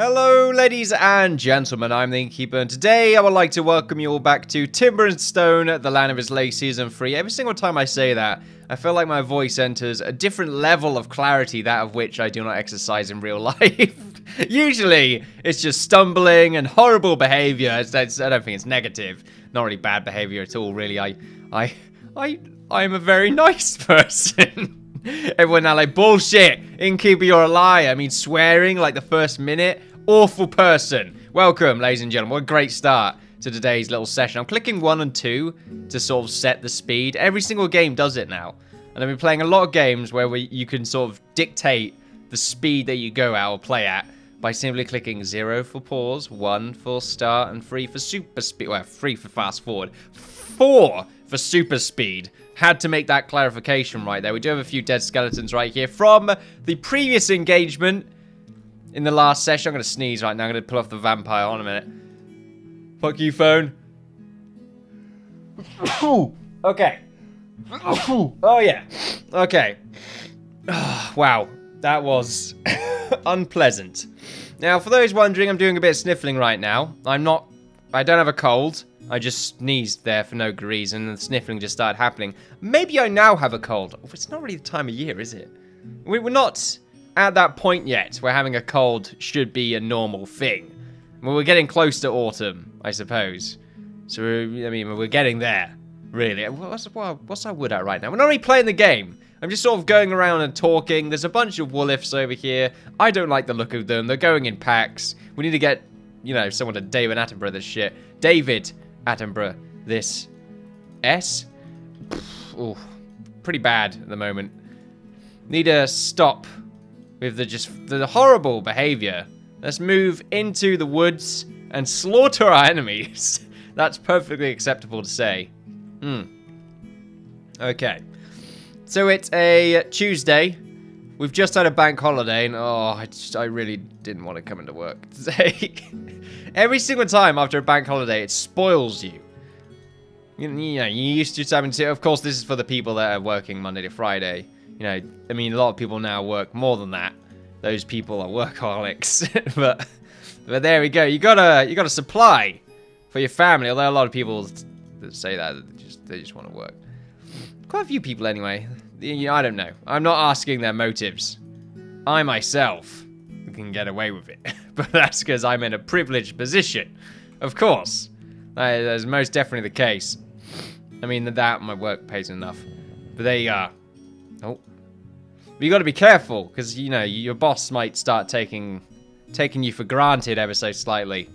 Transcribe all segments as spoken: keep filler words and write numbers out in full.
Hello ladies and gentlemen, I'm the Innkeeper, and today I would like to welcome you all back to Timber and Stone, the Land of Islay Season three. Every single time I say that, I feel like my voice enters a different level of clarity, that of which I do not exercise in real life. Usually, it's just stumbling and horrible behavior. It's, it's, I don't think it's negative. Not really bad behavior at all, really. I, I, I, I'm a very nice person. Everyone now like, bullshit, Innkeeper, you're a liar. I mean, swearing like the first minute. Awful person. Welcome, ladies and gentlemen. What a great start to today's little session. I'm clicking one and two to sort of set the speed. Every single game does it now. And I've been playing a lot of games where we, you can sort of dictate the speed that you go at or play at by simply clicking zero for pause, one for start, and three for super speed. Well, three for fast forward. Four for super speed. Had to make that clarification right there. We do have a few dead skeletons right here from the previous engagement in the last session. I'm going to sneeze right now. I'm going to pull off the vampire. Hold on a minute. Fuck you, phone. Okay. Oh, yeah. Okay. Oh, wow. That was unpleasant. Now, for those wondering, I'm doing a bit of sniffling right now. I'm not... I don't have a cold. I just sneezed there for no good reason, and the sniffling just started happening. Maybe I now have a cold. It's not really the time of year, is it? We're not at that point yet where having a cold should be a normal thing. Well, we're getting close to autumn, I suppose. So, I mean, we're getting there, really. What's, what's I wood at right now? We're not really playing the game. I'm just sort of going around and talking. There's a bunch of wolfs over here. I don't like the look of them. They're going in packs. We need to get, you know, someone to David Attenborough this shit. David Attenborough, this S. Ooh, pretty bad at the moment. Need to stop with the just the horrible behavior. Let's move into the woods and slaughter our enemies. That's perfectly acceptable to say. Hmm. Okay. So it's a Tuesday. We've just had a bank holiday, and oh, I, just, I really didn't want to come into work today. Every single time after a bank holiday, it spoils you. You, you know, you used to having to. Of course, this is for the people that are working Monday to Friday. You know, I mean, a lot of people now work more than that. Those people are workaholics, but but there we go. You gotta you gotta supply for your family. Although a lot of people that say that they just they just want to work. Quite a few people, anyway. I don't know. I'm not asking their motives. I myself can get away with it. But that's because I'm in a privileged position. Of course. That is most definitely the case. I mean, that my work pays enough. But there you are. Oh. But you got to be careful. Because, you know, your boss might start taking taking you for granted ever so slightly.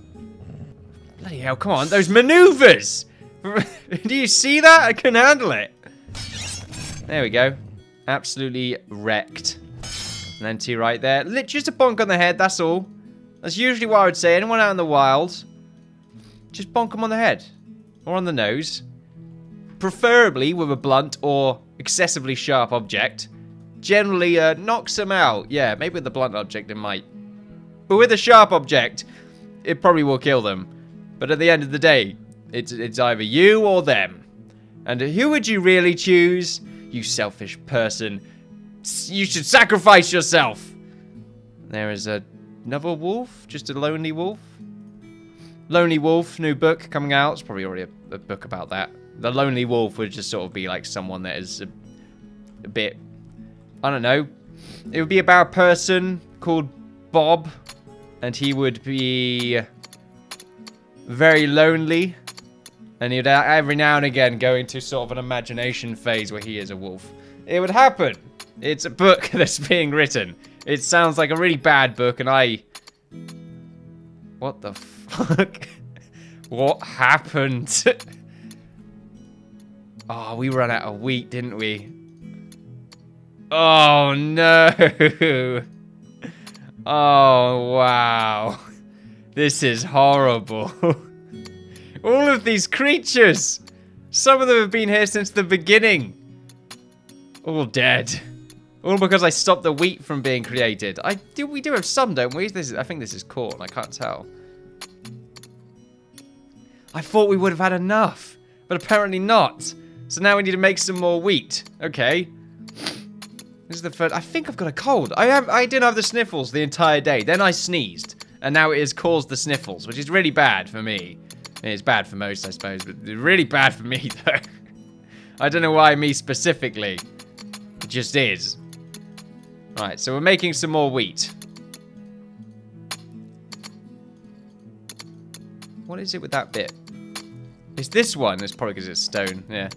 Bloody hell, come on. Those maneuvers! Do you see that? I can handle it. There we go. Absolutely wrecked. An entity right there. Just a bonk on the head, that's all. That's usually what I would say. Anyone out in the wild, just bonk them on the head. Or on the nose. Preferably with a blunt or excessively sharp object. Generally, uh, knocks them out. Yeah, maybe with the blunt object it might. But with a sharp object, it probably will kill them. But at the end of the day, it's, it's either you or them. And who would you really choose? You selfish person. You should sacrifice yourself. There is a, another wolf. Just a lonely wolf. Lonely Wolf, new book coming out. It's probably already a, a book about that. The Lonely Wolf would just sort of be like someone that is a, a bit... I don't know. It would be about a person called Bob. And he would be very lonely. And he'd every now and again go into sort of an imagination phase where he is a wolf. It would happen. It's a book that's being written. It sounds like a really bad book, and I... What the fuck? What happened? Oh, we ran out of wheat, didn't we? Oh, no. Oh, wow. This is horrible. All of these creatures! Some of them have been here since the beginning. All dead. All because I stopped the wheat from being created. I do. We do have some, don't we? This is, I think this is corn. I can't tell. I thought we would have had enough. But apparently not. So now we need to make some more wheat. Okay. This is the first... I think I've got a cold. I, have, I didn't have the sniffles the entire day. Then I sneezed. and now it has caused the sniffles, which is really bad for me. It's bad for most, I suppose, but really bad for me, though. I don't know why me specifically. It just is. Right, so we're making some more wheat. What is it with that bit? It's this one. It's probably because it's stone. Yeah.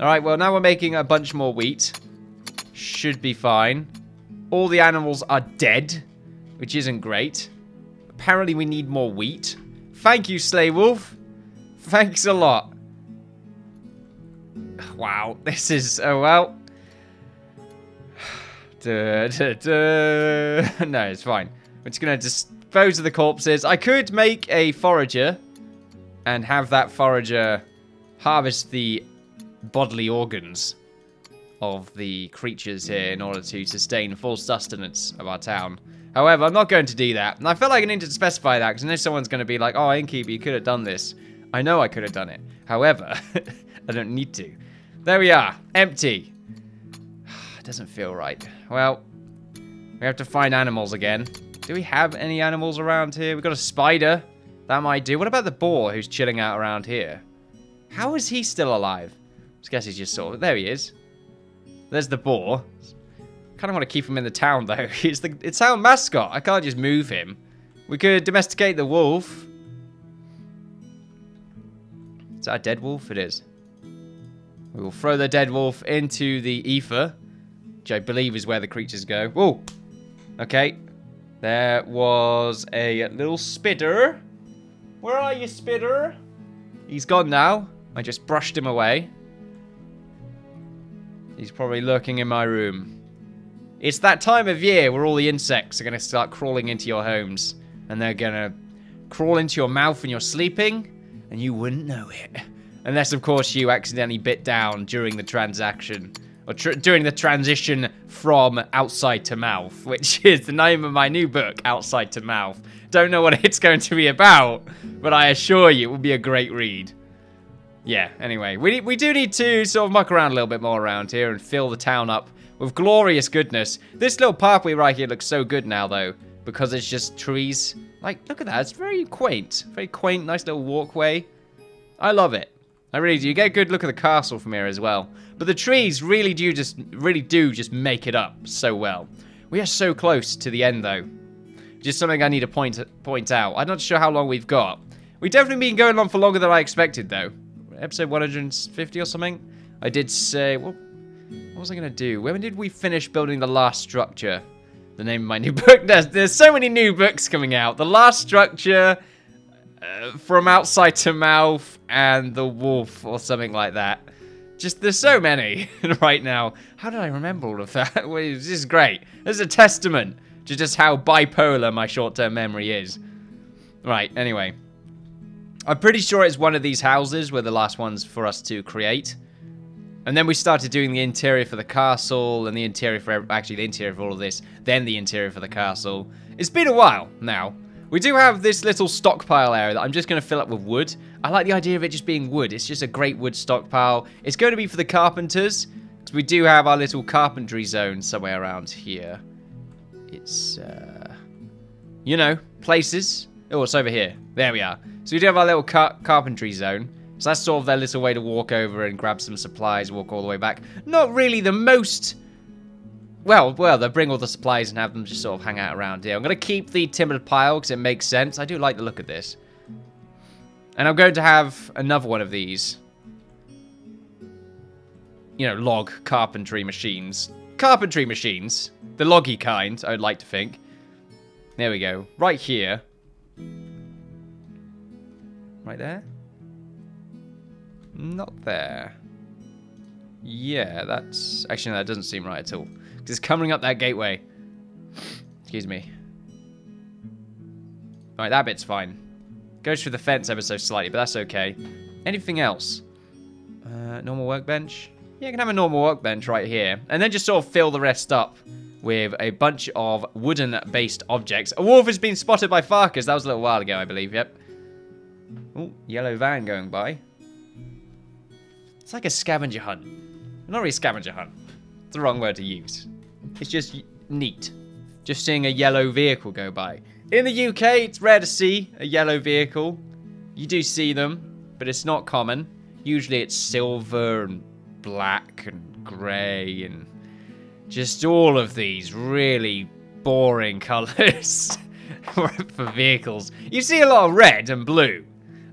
All right, well, now we're making a bunch more wheat. Should be fine. All the animals are dead, which isn't great. Apparently, we need more wheat. Thank you, Slay Wolf. Thanks a lot. Wow, this is... Oh, well. duh, duh, duh. No, it's fine. We're just going to dispose of the corpses. I could make a forager and have that forager harvest the bodily organs of the creatures here in order to sustain full sustenance of our town. However, I'm not going to do that. And I feel like I need to specify that, because I know someone's going to be like, oh, Innkeeper, you could have done this. I know I could have done it. However, I don't need to. There we are. Empty. It doesn't feel right. Well, we have to find animals again. Do we have any animals around here? We've got a spider. That might do. What about the boar who's chilling out around here? How is he still alive? I guess he's just sort of... There he is. There's the boar. Kind of want to keep him in the town, though. He's the, it's our mascot. I can't just move him. We could domesticate the wolf. Is that a dead wolf? It is. We will throw the dead wolf into the ether, which I believe is where the creatures go. Whoa! Okay. There was a little spitter. Where are you, spitter? He's gone now. I just brushed him away. He's probably lurking in my room. It's that time of year where all the insects are going to start crawling into your homes. And they're going to crawl into your mouth when you're sleeping. And you wouldn't know it. Unless, of course, you accidentally bit down during the transaction. Or tr during the transition from outside to mouth. Which is the name of my new book, Outside to Mouth. Don't know what it's going to be about. But I assure you, it will be a great read. Yeah, anyway, we, we do need to sort of muck around a little bit more around here and fill the town up with glorious goodness. This little pathway right here looks so good now, though, because it's just trees. Like, look at that. It's very quaint. Very quaint, nice little walkway. I love it. I really do. You get a good look at the castle from here as well. But the trees really do just, really do just make it up so well. We are so close to the end, though. Just something I need to point, point out. I'm not sure how long we've got. We've definitely been going on for longer than I expected, though. Episode one hundred fifty or something. I did say, well, what was I going to do? When did we finish building the last structure? The name of my new book. There's, there's so many new books coming out. The Last Structure, uh, From Outside to Mouth, and The Wolf, or something like that. Just, there's so many right now. How did I remember all of that? Well, this is great. This is a testament to just how bipolar my short-term memory is. Right, anyway. I'm pretty sure it's one of these houses were the last ones for us to create. And then we started doing the interior for the castle and the interior for... Actually, the interior for all of this. Then the interior for the castle. It's been a while now. We do have this little stockpile area that I'm just going to fill up with wood. I like the idea of it just being wood. It's just a great wood stockpile. It's going to be for the carpenters. Because we do have our little carpentry zone somewhere around here. It's, uh... you know, places. Oh, it's over here. There we are. So we do have our little car carpentry zone. So that's sort of their little way to walk over and grab some supplies, walk all the way back. Not really the most... Well, well, they'll bring all the supplies and have them just sort of hang out around here. I'm going to keep the timber pile because it makes sense. I do like the look of this. And I'm going to have another one of these. You know, log carpentry machines. Carpentry machines. The loggy kind, I would like to think. There we go. Right here. Right there? Not there. Yeah, that's... Actually, no, that doesn't seem right at all. Because it's coming up that gateway. Excuse me. Right, that bit's fine. Goes through the fence ever so slightly, but that's okay. Anything else? Uh, normal workbench? Yeah, you can have a normal workbench right here. And then just sort of fill the rest up with a bunch of wooden-based objects. A wolf has been spotted by Farkas. That was a little while ago, I believe. Yep. Oh, yellow van going by. It's like a scavenger hunt. Not really a scavenger hunt. It's the wrong word to use. It's just neat. Just seeing a yellow vehicle go by. In the U K, it's rare to see a yellow vehicle. You do see them, but it's not common. Usually it's silver and black and grey and just all of these really boring colours for vehicles. You see a lot of red and blue.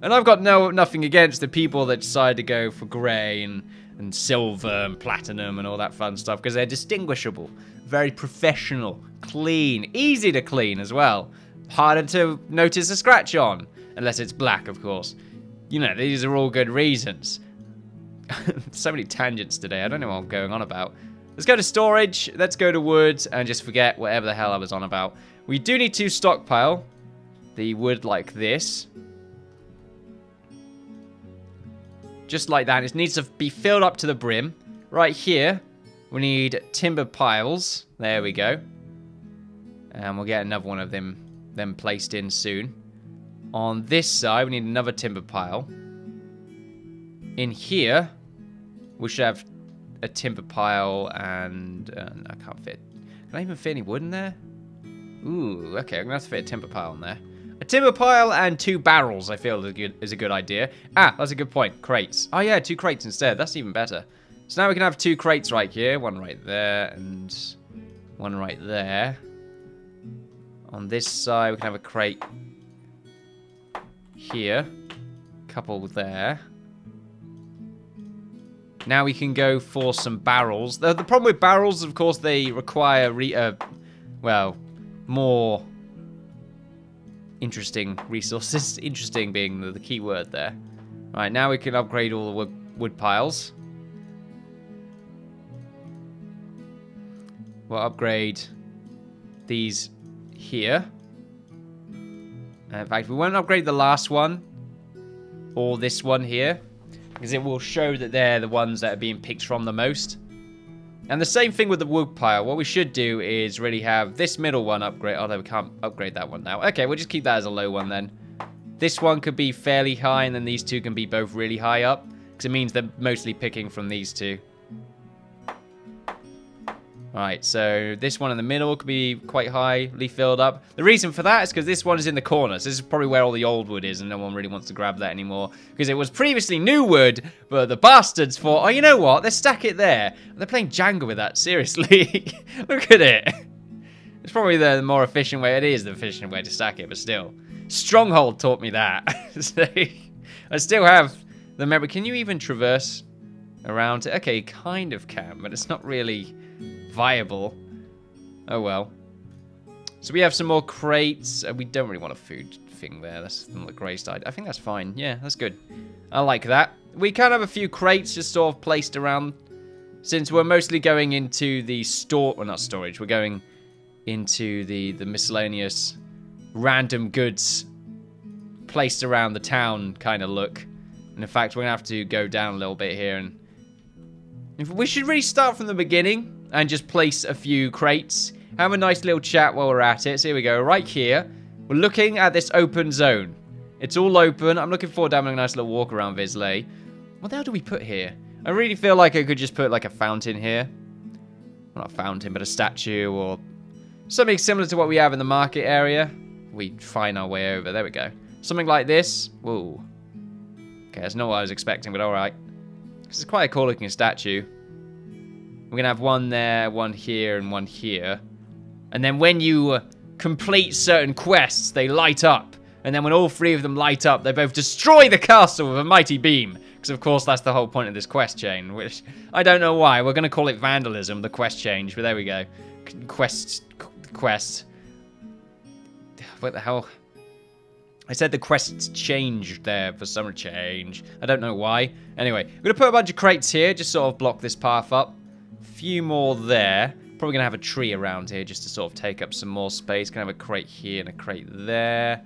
And I've got no nothing against the people that decide to go for grey and, and silver and platinum and all that fun stuff, because they're distinguishable, very professional, clean, easy to clean as well. Harder to notice a scratch on, unless it's black, of course. You know, these are all good reasons. So many tangents today, I don't know what I'm going on about. Let's go to storage, let's go to wood, and just forget whatever the hell I was on about. We do need to stockpile the wood like this. Just like that. It needs to be filled up to the brim. Right here, we need timber piles. There we go. And we'll get another one of them, them placed in soon. On this side, we need another timber pile. In here, we should have a timber pile and... Uh, I can't fit... Can I even fit any wood in there? Ooh, okay, I'm going to have to fit a timber pile in there. A timber pile and two barrels, I feel, is a good, is a good idea. Ah, that's a good point. Crates. Oh, yeah, two crates instead. That's even better. So now we can have two crates right here. One right there and one right there. On this side, we can have a crate here. Couple there. Now we can go for some barrels. The, the problem with barrels, of course, they require, re uh, well, more interesting resources. Interesting being the, the key word there. All right, now we can upgrade all the wood, wood piles. We'll upgrade these here. And in fact, we won't upgrade the last one or this one here, because it will show that they're the ones that are being picked from the most. And the same thing with the wood pile. What we should do is really have this middle one upgrade. Although we can't upgrade that one now. Okay, we'll just keep that as a low one then. This one could be fairly high, and then these two can be both really high up, because it means they're mostly picking from these two. Alright, so this one in the middle could be quite highly filled up. The reason for that is because this one is in the corner. So this is probably where all the old wood is, and no one really wants to grab that anymore, because it was previously new wood, but the bastards thought, oh, you know what? Let's stack it there. They're playing Jenga with that, seriously. Look at it. It's probably the more efficient way. It is the efficient way to stack it, but still. Stronghold taught me that. So, I still have the memory. Can you even traverse around? Okay, kind of can, but it's not really... viable. Oh well. So we have some more crates. We don't really want a food thing there. That's on the grey side. I think that's fine. Yeah, that's good. I like that. We can have a few crates just sort of placed around, since we're mostly going into the store. Well, not storage. We're going into the the miscellaneous random goods placed around the town kind of look. And in fact, we're gonna have to go down a little bit here, and we should really start from the beginning. And just place a few crates. Have a nice little chat while we're at it. So here we go. Right here. We're looking at this open zone. It's all open. I'm looking forward to having a nice little walk around Islay. What the hell do we put here? I really feel like I could just put like a fountain here. Well, not a fountain, but a statue or something similar to what we have in the market area. We find our way over. There we go. Something like this. Whoa. Okay, that's not what I was expecting, but alright. This is quite a cool looking statue. We're going to have one there, one here, and one here. And then when you complete certain quests, they light up. And then when all three of them light up, they both destroy the castle with a mighty beam. Because, of course, that's the whole point of this quest chain, which I don't know why. We're going to call it vandalism, the quest change. But there we go. Quest. Quest. What the hell? I said the quest changed there for some change. I don't know why. Anyway, we're going to put a bunch of crates here, just sort of block this path up. Few more there. Probably gonna have a tree around here just to sort of take up some more space. Can have a crate here and a crate there.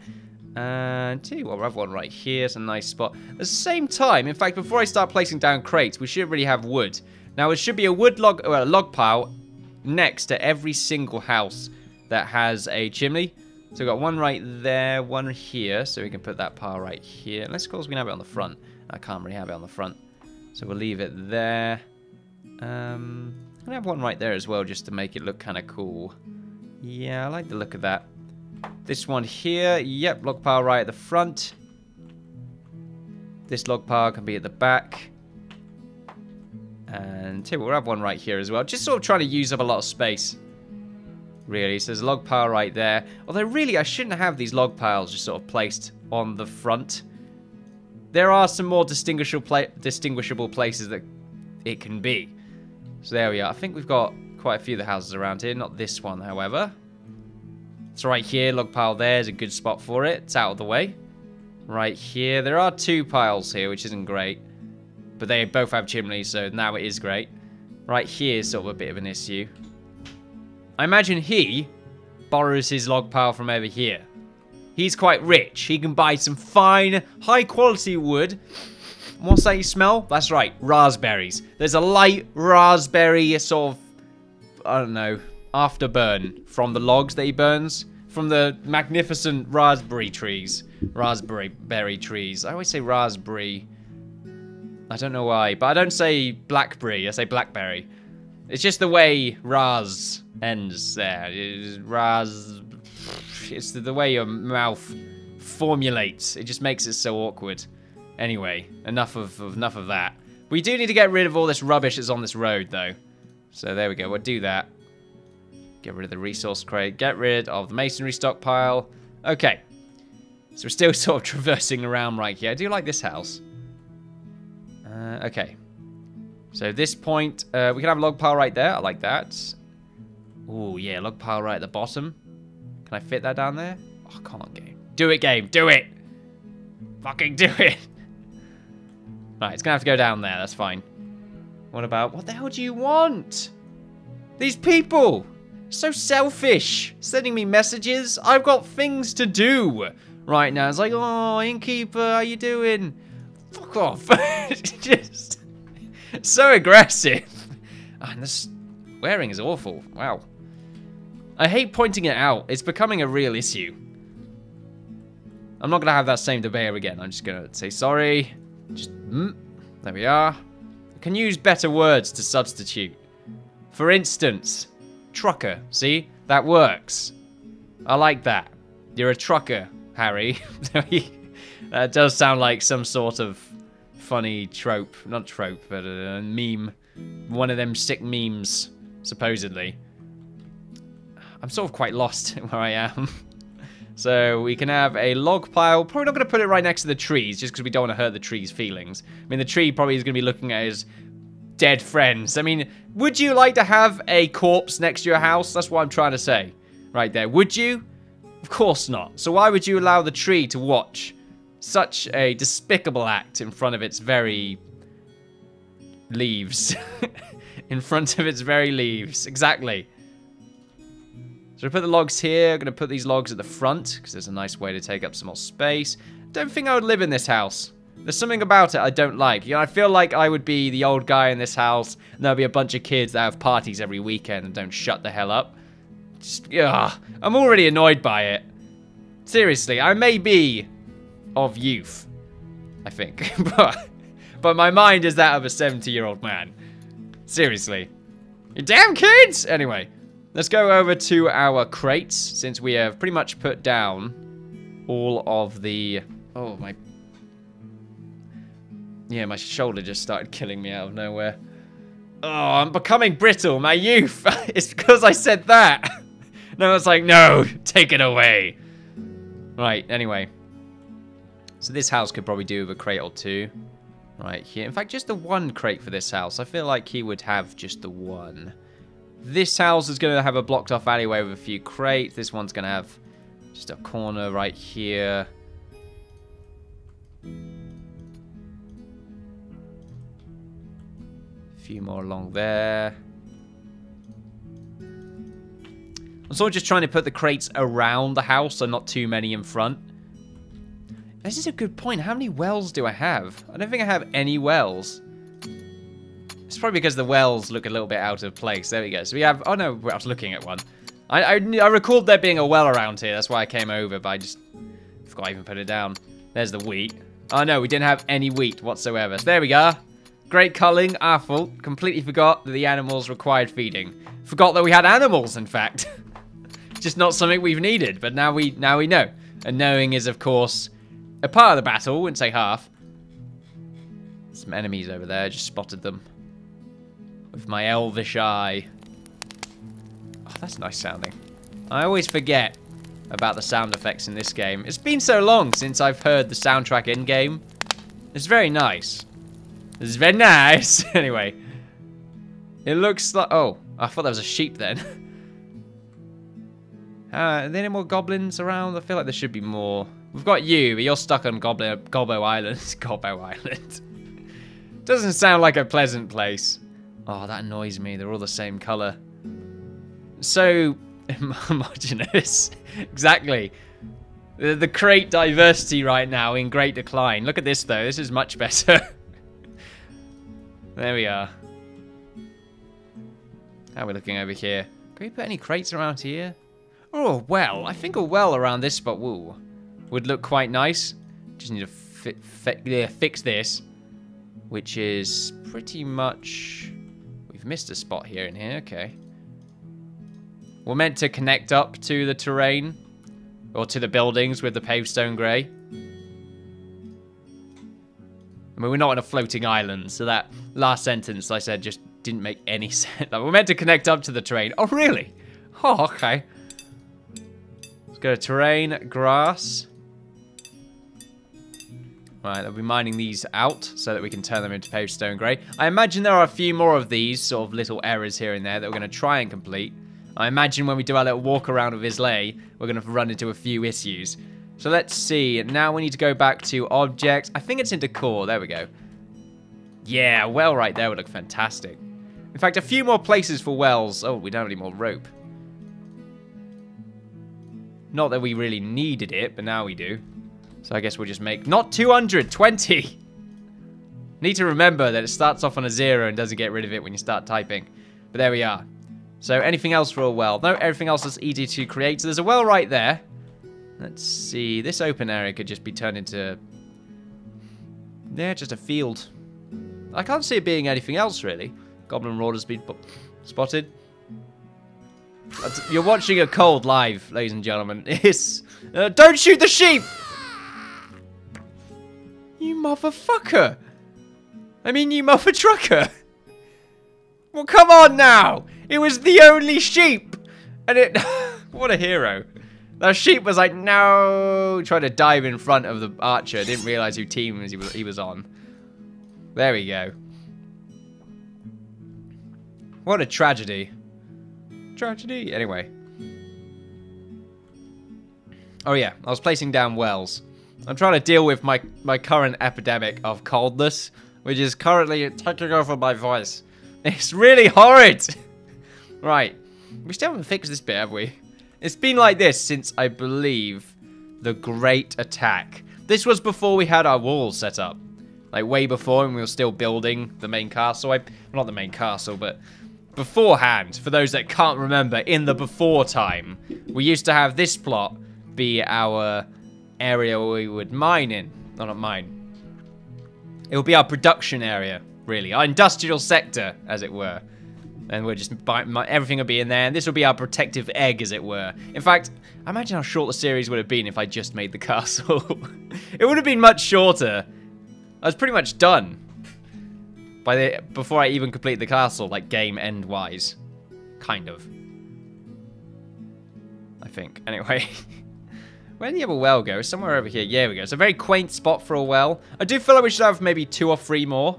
And too, well, we'll have one right here. It's a nice spot. At the same time, in fact, before I start placing down crates, we should really have wood. Now, it should be a wood log, well, a log pile next to every single house that has a chimney. So we've got one right there, one here. So we can put that pile right here. Unless, of course, we can have it on the front. I can't really have it on the front. So we'll leave it there. Um, I'm going to have one right there as well, just to make it look kind of cool. Yeah, I like the look of that. This one here. Yep, log pile right at the front. This log pile can be at the back. And here we'll have one right here as well. Just sort of trying to use up a lot of space. Really, so there's a log pile right there. Although really, I shouldn't have these log piles just sort of placed on the front. There are some more distinguishable, pla distinguishable places that it can be. So there we are. I think we've got quite a few of the houses around here. Not this one, however. It's right here. Log pile there is a good spot for it. It's out of the way. Right here. There are two piles here, which isn't great. But they both have chimneys, so now it is great. Right here is sort of a bit of an issue. I imagine he borrows his log pile from over here. He's quite rich. He can buy some fine, high-quality wood. What's that you smell? That's right, raspberries. There's a light raspberry sort of, I don't know, afterburn from the logs that he burns. From the magnificent raspberry trees. Raspberry berry trees. I always say raspberry. I don't know why, but I don't say blackberry. I say blackberry. It's just the way raz ends there. It's raz. It's the way your mouth formulates. It just makes it so awkward. Anyway, enough of enough of that. We do need to get rid of all this rubbish that's on this road, though. So there we go. We'll do that. Get rid of the resource crate. Get rid of the masonry stockpile. Okay. So we're still sort of traversing around right here. I do like this house. Uh, okay. So at this point, uh, we can have a log pile right there. I like that. Oh, yeah. Log pile right at the bottom. Can I fit that down there? Oh, come on, game. Do it, game. Do it. Fucking do it. Right, it's going to have to go down there. That's fine. What about... What the hell do you want? These people. So selfish. Sending me messages. I've got things to do right now. It's like, oh, innkeeper, how you doing? Fuck off. Just so aggressive. Oh, and this wearing is awful. Wow. I hate pointing it out. It's becoming a real issue. I'm not going to have that same debate again. I'm just going to say sorry. Just, mm, there we are. I can use better words to substitute. For instance, trucker. See? That works. I like that. You're a trucker, Harry. That does sound like some sort of funny trope. Not trope, but a meme. One of them sick memes, supposedly. I'm sort of quite lost where I am. So we can have a log pile. Probably not going to put it right next to the trees, just because we don't want to hurt the trees' feelings. I mean, the tree probably is going to be looking at his dead friends. I mean, would you like to have a corpse next to your house? That's what I'm trying to say right there. Would you? Of course not. So why would you allow the tree to watch such a despicable act in front of its very leaves? In front of its very leaves. Exactly. So we put the logs here. I'm going to put these logs at the front because there's a nice way to take up some more space. Don't think I would live in this house. There's something about it I don't like. You know, I feel like I would be the old guy in this house and there'll be a bunch of kids that have parties every weekend and don't shut the hell up. Just, ugh, I'm already annoyed by it. Seriously, I may be of youth, I think. but, but my mind is that of a seventy-year-old man. Seriously. You damn kids! Anyway. Let's go over to our crates, since we have pretty much put down all of the... Oh, my... Yeah, my shoulder just started killing me out of nowhere. Oh, I'm becoming brittle, my youth! It's because I said that! No, it's like, no, take it away! Right, anyway. So this house could probably do with a crate or two. Right here. In fact, just the one crate for this house. I feel like he would have just the one. This house is going to have a blocked off alleyway with a few crates. This one's going to have just a corner right here. A few more along there. I'm sort of just trying to put the crates around the house, so not too many in front. This is a good point. How many wells do I have? I don't think I have any wells. It's probably because the wells look a little bit out of place. There we go. So we have... Oh, no. I was looking at one. I, I, I recalled there being a well around here. That's why I came over, but I just... forgot I even put it down. There's the wheat. Oh, no. We didn't have any wheat whatsoever. So there we go. Great culling. Our fault. Completely forgot that the animals required feeding. Forgot that we had animals, in fact. just not something we've needed, but now we now we know. And knowing is, of course, a part of the battle. I wouldn't say half. Some enemies over there. Just spotted them with my elvish eye. Oh, that's nice sounding. I always forget about the sound effects in this game. It's been so long since I've heard the soundtrack in-game. It's very nice. It's very nice. Anyway. It looks like... Oh, I thought that was a sheep then. Uh, are there any more goblins around? I feel like there should be more. We've got you, but you're stuck on Gobbo, Gobbo Island. Gobbo Island. Doesn't sound like a pleasant place. Oh, that annoys me. They're all the same colour. So... homogenous. Exactly. The, the crate diversity right now in great decline. Look at this, though. This is much better. There we are. How are we looking over here? Can we put any crates around here? Oh, well. I think a well around this spot woo, would look quite nice. Just need to fi fi yeah, fix this. Which is pretty much... We've missed a spot here in here. Okay. We're meant to connect up to the terrain. Or to the buildings with the paved stone grey. I mean, we're not on a floating island, so that last sentence I said just didn't make any sense. Like, we're meant to connect up to the terrain. Oh, really? Oh, okay. Let's go to terrain, grass. Right, I'll be mining these out so that we can turn them into paved stone grey. I imagine there are a few more of these sort of little errors here and there that we're going to try and complete. I imagine when we do our little walk around of Islay, we're going to run into a few issues. So let's see. Now we need to go back to objects. I think it's in decor. There we go. Yeah, well right there would look fantastic. In fact, a few more places for wells. Oh, we don't have any more rope. Not that we really needed it, but now we do. So I guess we'll just make... Not two hundred twenty! Need to remember that it starts off on a zero and doesn't get rid of it when you start typing. But there we are. So anything else for a well? No, everything else is easy to create. So there's a well right there. Let's see. This open area could just be turned into... Yeah, just a field. I can't see it being anything else, really. Goblin Roar has been spotted. That's, you're watching a cold live, ladies and gentlemen. It's, uh, don't shoot the sheep! You motherfucker! I mean, you mother trucker! Well, come on now! It was the only sheep! And it... What a hero. That sheep was like, no! Trying to dive in front of the archer. Didn't realise who team he was on. There we go. What a tragedy. Tragedy. Anyway. Oh yeah, I was placing down wells. I'm trying to deal with my, my current epidemic of coldness, which is currently taking over my voice. It's really horrid! Right. We still haven't fixed this bit, have we? It's been like this since, I believe, the Great Attack. This was before we had our walls set up. Like, way before, and we were still building the main castle. I, well, not the main castle, but beforehand, for those that can't remember, in the before time, we used to have this plot be our area we would mine in. No, not mine. It would be our production area, really. Our industrial sector, as it were. And we're just, everything will be in there, and this will be our protective egg, as it were. In fact, I imagine how short the series would have been if I just made the castle. It would have been much shorter. I was pretty much done by the, before I even complete the castle, like game end wise, kind of. I think. Anyway, where did the other well go? It's somewhere over here. Yeah, we go. It's a very quaint spot for a well. I do feel like we should have maybe two or three more.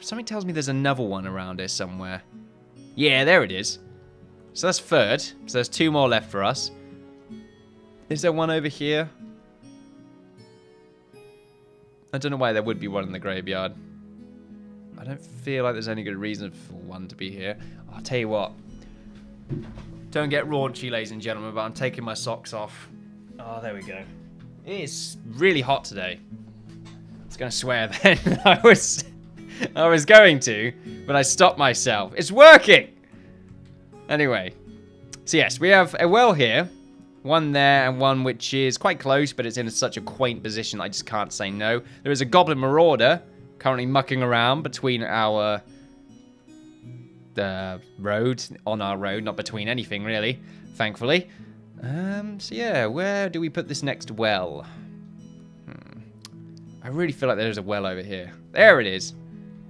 Something tells me there's another one around here somewhere. Yeah, there it is. So that's third. So there's two more left for us. Is there one over here? I don't know why there would be one in the graveyard. I don't feel like there's any good reason for one to be here. I'll tell you what. Don't get raunchy, ladies and gentlemen, but I'm taking my socks off. Oh, there we go. It's really hot today. I was going to swear then. I was... I was going to, but I stopped myself. It's working! Anyway. So yes, we have a well here. One there and one which is quite close, but it's in such a quaint position I just can't say no. There is a goblin marauder currently mucking around between our uh, road, on our road, not between anything really. thankfully. Um, so yeah, where do we put this next well? Hmm. I really feel like there's a well over here. There it is.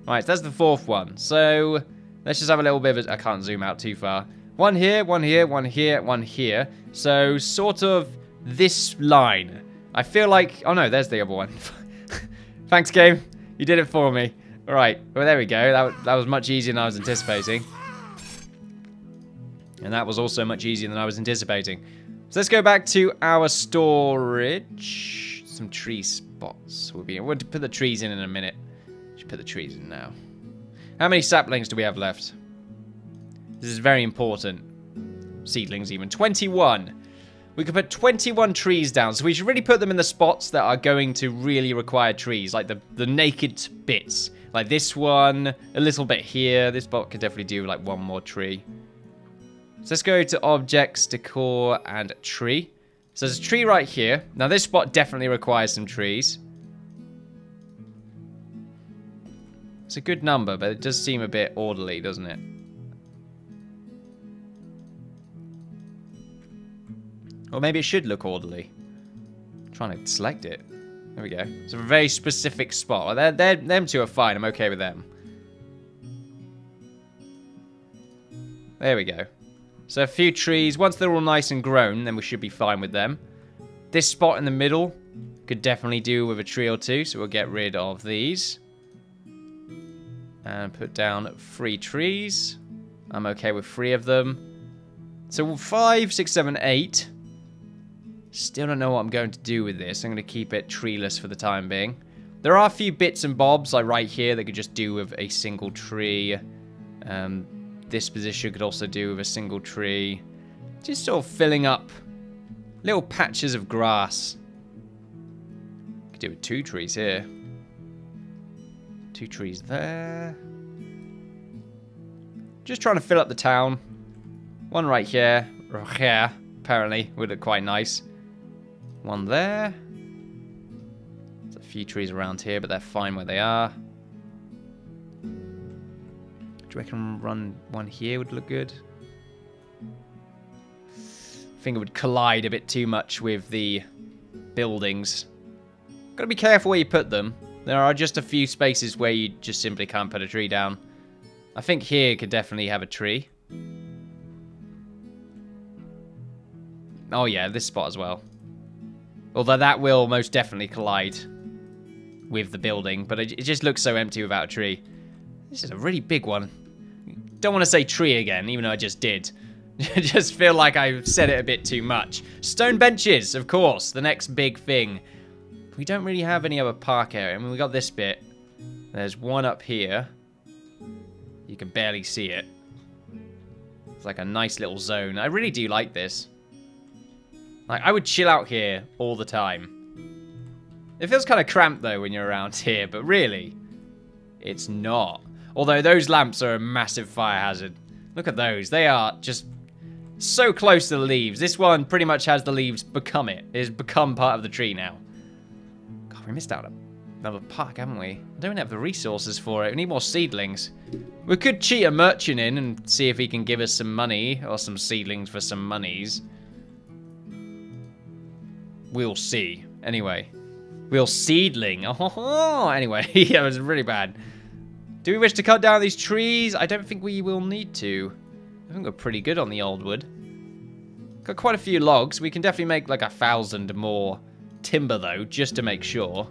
Alright, so that's the fourth one. So let's just have a little bit of a... I can't zoom out too far. One here, one here, one here, one here. So sort of this line. I feel like... Oh no, there's the other one. Thanks, game. You did it for me. Alright, well there we go. That, that was much easier than I was anticipating. And that was also much easier than I was anticipating. So let's go back to our storage. Some tree spots will be... We'll put the trees in in a minute. Should put the trees in now. How many saplings do we have left? This is very important. Seedlings even. twenty-one. We could put twenty-one trees down. So we should really put them in the spots that are going to really require trees. Like the, the naked bits. Like this one. A little bit here. This spot could definitely do like one more tree. So let's go to objects, decor, and tree. So there's a tree right here. Now this spot definitely requires some trees. It's a good number, but it does seem a bit orderly, doesn't it? Or maybe it should look orderly. I'm trying to select it. There we go. It's a very specific spot. They're, they're, them two are fine. I'm okay with them. There we go. So a few trees. Once they're all nice and grown, then we should be fine with them. This spot in the middle could definitely do with a tree or two, so we'll get rid of these. And put down three trees. I'm okay with three of them. So five, six, seven, eight. Still don't know what I'm going to do with this. I'm going to keep it treeless for the time being. There are a few bits and bobs, like right here, that could just do with a single tree. Um... This position could also do with a single tree. Just sort of filling up little patches of grass. Could do with two trees here. Two trees there. Just trying to fill up the town. One right here. Right here, apparently, would look quite nice. One there. There's a few trees around here, but they're fine where they are. I reckon run one here would look good. I think it would collide a bit too much with the buildings. Gotta be careful where you put them. There are just a few spaces where you just simply can't put a tree down. I think here could definitely have a tree. Oh yeah, this spot as well. Although that will most definitely collide with the building, but it, it just looks so empty without a tree. This is a really big one. Don't want to say tree again, even though I just did. I just feel like I said it a bit too much. Stone benches, of course, the next big thing. We don't really have any other park area. I mean, we got this bit. There's one up here. You can barely see it. It's like a nice little zone. I really do like this. Like, I would chill out here all the time. It feels kind of cramped, though, when you're around here, but really, it's not. Although those lamps are a massive fire hazard. Look at those. They are just so close to the leaves. This one pretty much has the leaves become it. It has become part of the tree now. God, we missed out on another park, haven't we? I don't have the resources for it. We need more seedlings. We could cheat a merchant in and see if he can give us some money or some seedlings for some monies. We'll see. Anyway. We'll seedling. Oh, anyway. Yeah, it was really bad. Do we wish to cut down these trees? I don't think we will need to. I think we're pretty good on the old wood. Got quite a few logs. We can definitely make like a thousand more timber though, just to make sure.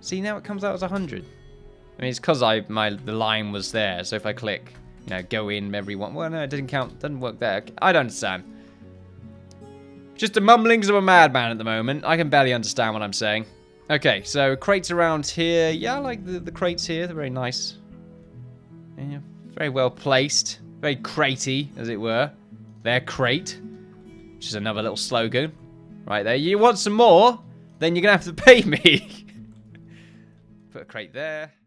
See, now it comes out as a hundred. I mean, it's because I my the line was there. So if I click, you know, go in every one. Well, no, it didn't count. Doesn't work there. I don't understand. Just the mumblings of a madman at the moment. I can barely understand what I'm saying. Okay, so crates around here. Yeah, I like the, the crates here. They're very nice. Yeah, very well placed. Very cratey, as it were. They're crate. Which is another little slogan. Right there. You want some more? Then you're going to have to pay me. Put a crate there.